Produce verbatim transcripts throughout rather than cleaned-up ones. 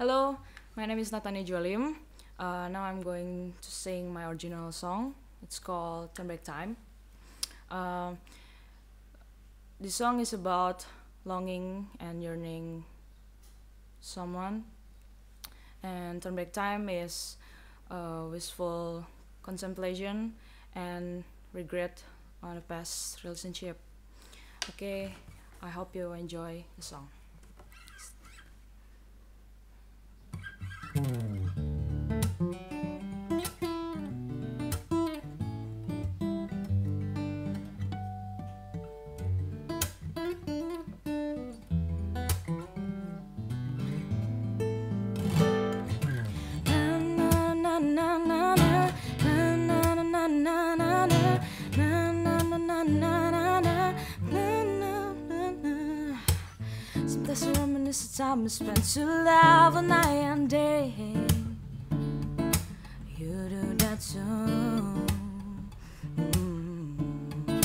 Hello, my name is Nathania Jualim. Uh, now I'm going to sing my original song. It's called Turnback Time. Uh, this song is about longing and yearning someone. And Turnback Time is uh, wistful contemplation and regret on a past relationship. Okay, I hope you enjoy the song. Sometimes I reminisce the time I spent to love all night and day. You do that too. mm.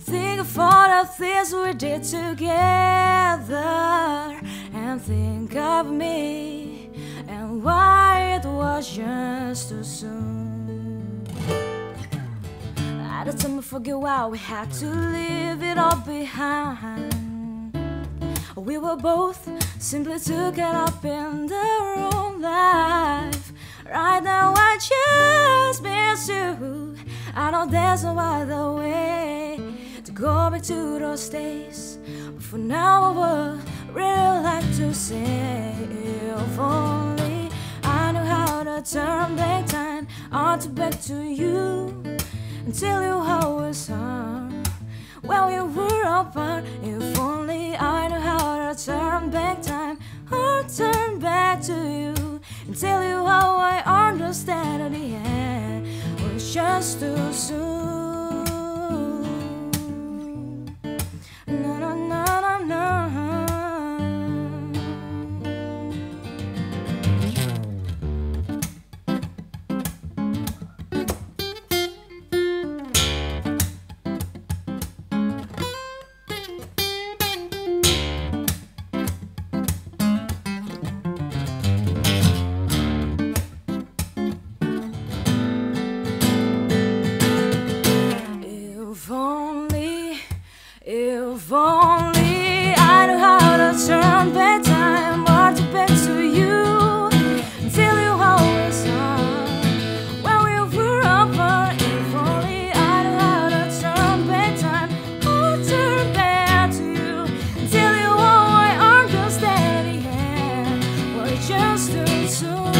Think of all the things we did together, and think of me and why it was just too soon. At the time I forget why we had to leave it all behind. We were both simply to get up in their own life. Right now I just miss you. I know there's no other way to go back to those days, but for now I would really like to say, if only I knew how to turn back time, or to back to you, until you always are when we were apart. If only I knew how turn back time, or turn back to you, and tell you how I understand at the end it was just too soon. No, no, no, no, if only I knew how to turn back time, or to back to you, till you always are when we were apart. If only I knew how to turn back time, or turn back to you, till you always understand the end, we're just too soon.